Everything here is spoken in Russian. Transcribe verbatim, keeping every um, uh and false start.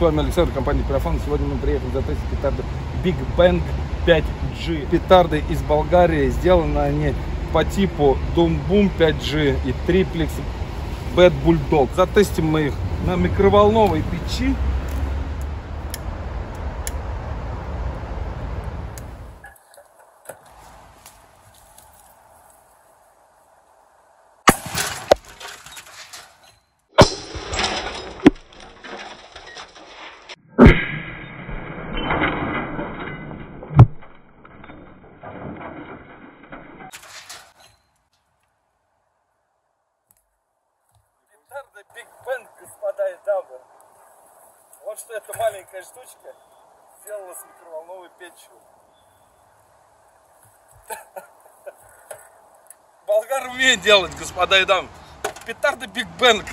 С вами Александр, компания Пирофан. Сегодня мы приехали затестить петарды Биг Бэнг пять джи. Петарды из Болгарии. Сделаны они по типу Дум Бум пять джи и Триплекс Bad Bulldog. Затестим мы их на микроволновой печи. Big Bang, господа и дамы. Вот что эта маленькая штучка сделала с микроволновой печью. Болгар умеет делать, господа и дамы. Петарды Big Bang.